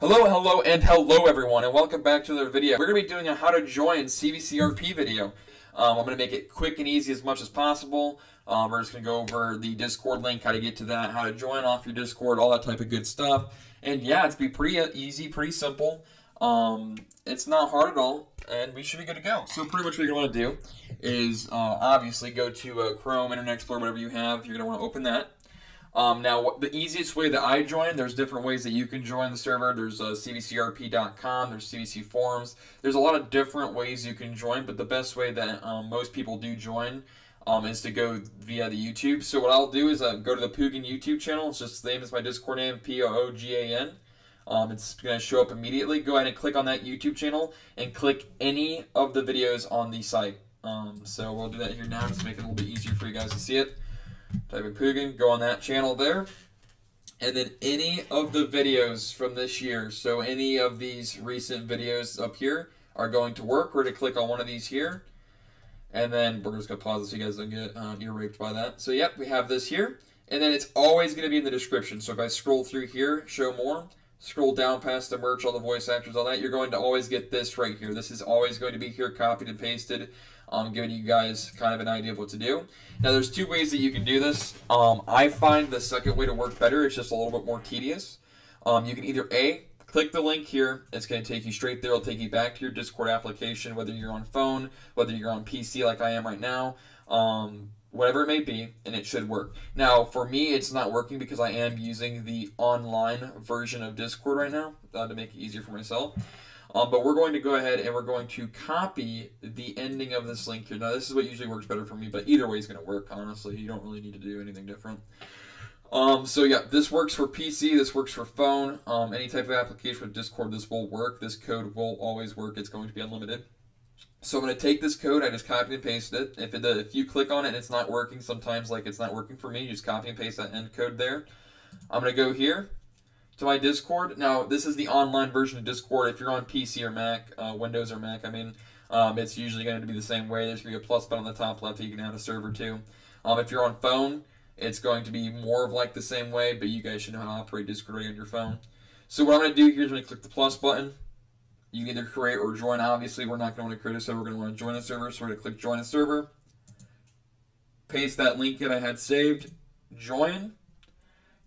Hello, and hello everyone, and welcome back to another video. We're going to be doing a how to join CVCRP video. I'm going to make it quick and easy as much as possible. We're just going to go over the Discord link, how to get to that, how to join off your Discord, all that type of good stuff. And yeah, it's going to be pretty easy, pretty simple. It's not hard at all, and we should be good to go. So pretty much what you're going to want to do is obviously go to Chrome, Internet Explorer, whatever you have. You're going to want to open that. Now, the easiest way that I join, there's different ways that you can join the server. There's CVCRP.com, there's CVC forums. There's a lot of different ways you can join, but the best way that most people do join is to go via the YouTube. So what I'll do is go to the Poogan YouTube channel. It's just the name is my Discord name, P-O-O-G-A-N. It's going to show up immediately. Go ahead and click on that YouTube channel and click any of the videos on the site. So we'll do that here now just to make it a little bit easier for you guys to see it. Type in Poogan, go on that channel there, and then any of the videos from this year. So any of these recent videos up here are going to work. We're going to click on one of these here, and then we're just going to pause this so you guys don't get ear raped by that. So yep, we have this here, and then it's always going to be in the description. So if I scroll through here, show more, scroll down past the merch, all the voice actors, all that, you're going to always get this right here. This is always going to be here, copied and pasted. I'm giving you guys kind of an idea of what to do. Now, there's two ways that you can do this. I find the second way to work better. It's just a little bit more tedious. You can either A, click the link here. It's going to take you straight there. It'll take you back to your Discord application, whether you're on phone, whether you're on PC like I am right now, whatever it may be, and it should work. Now, for me, it's not working because I am using the online version of Discord right now to make it easier for myself. But we're going to go ahead and we're going to copy the ending of this link here. Now, this is what usually works better for me, but either way is going to work, honestly. You don't really need to do anything different. So, yeah, this works for PC. This works for phone. Any type of application with Discord, this will work. This code will always work. It's going to be unlimited. So I'm going to take this code. I just copied and pasted it. If you click on it and it's not working, sometimes like it's not working for me, you just copy and paste that end code there. I'm going to go here to my Discord. Now, this is the online version of Discord. If you're on PC or Mac, Windows or Mac, I mean, it's usually going to be the same way. There's going to be a plus button on the top left that you can add a server to. If you're on phone, it's going to be more of like the same way, but you guys should know how to operate Discord right on your phone. So what I'm going to do here is I'm going to click the plus button. You can either create or join. Obviously, we're not going to want to create a server. We're going to want to join a server. So we're going to click join a server. Paste that link that I had saved. Join.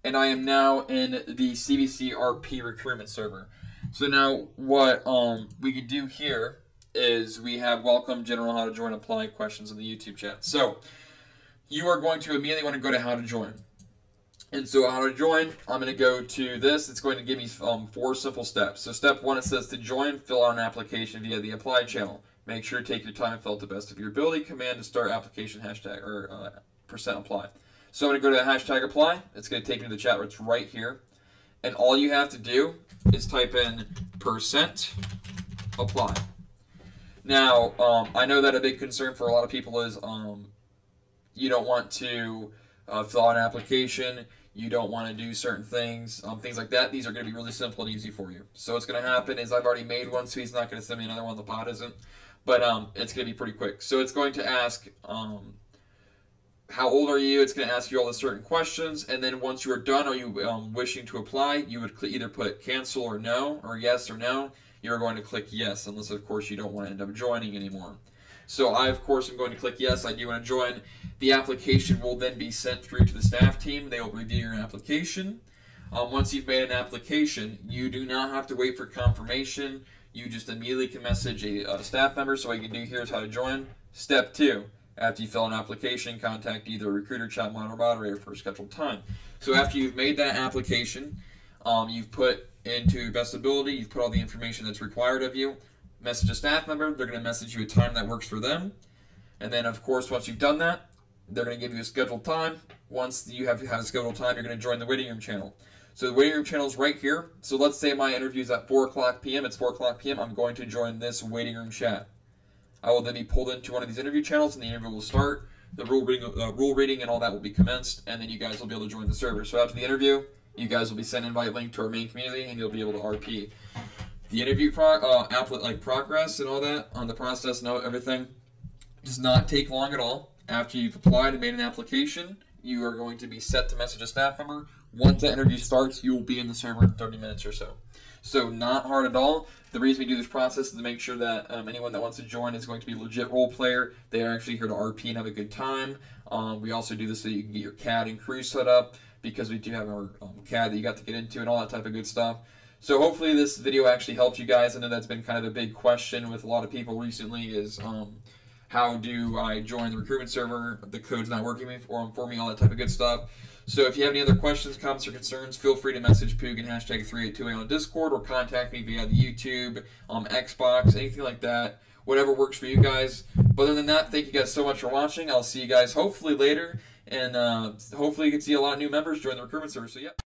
And I am now in the CVCRP recruitment server. So now what we can do here is we have welcome, general, how to join, apply questions in the YouTube chat. So you are going to immediately want to go to how to join. And so how to join, I'm going to go to this. It's going to give me 4 simple steps. So step 1, it says to join, fill out an application via the apply channel. Make sure to take your time and fill out the best of your ability. Command to start application hashtag or %apply. So I'm going to go to hashtag apply. It's going to take me to the chat where it's right here. And all you have to do is type in %apply. Now, I know that a big concern for a lot of people is you don't want to fill out an application. You don't want to do certain things, things like that. These are going to be really simple and easy for you. So what's going to happen is I've already made one, so he's not going to send me another one. The pod isn't. But it's going to be pretty quick. So it's going to ask how old are you? It's going to ask you all the certain questions, and then once you are done, are you wishing to apply? You would either put cancel or no, or yes or no. You are going to click yes, unless of course you don't want to end up joining anymore. So I of course am going to click yes. I do want to join. The application will then be sent through to the staff team. They will review your application. Once you've made an application, you do not have to wait for confirmation. You just immediately can message a staff member. So what you can do here is how to join. Step 2. After you fill an application, contact either a recruiter, chat mod, or moderator for a scheduled time. So after you've made that application, you've put into your best ability, you've put all the information that's required of you, message a staff member, they're going to message you a time that works for them. And then, of course, once you've done that, they're going to give you a scheduled time. Once you have a scheduled time, you're going to join the waiting room channel. So the waiting room channel is right here. So let's say my interview is at 4 o'clock p.m. It's 4 o'clock p.m. I'm going to join this waiting room chat. I will then be pulled into one of these interview channels, and the interview will start. The rule reading and all that will be commenced, and then you guys will be able to join the server. So after the interview, you guys will be sent an invite link to our main community, and you'll be able to RP. The interview progress and all that on the process and everything does not take long at all. After you've applied and made an application, you are going to be set to message a staff member. Once that interview starts, you will be in the server in 30 minutes or so. So not hard at all. The reason we do this process is to make sure that anyone that wants to join is going to be a legit role player. They are actually here to RP and have a good time. We also do this so you can get your CAD and crew set up, because we do have our CAD that you got to get into and all that type of good stuff. So hopefully this video actually helps you guys. I know that's been kind of a big question with a lot of people recently is how do I join the recruitment server? The code's not working for me, all that type of good stuff. So if you have any other questions, comments, or concerns, feel free to message Poogan hashtag 382A on Discord, or contact me via the YouTube, Xbox, anything like that. Whatever works for you guys. But other than that, thank you guys so much for watching. I'll see you guys hopefully later. And hopefully you can see a lot of new members join the recruitment server. So yeah.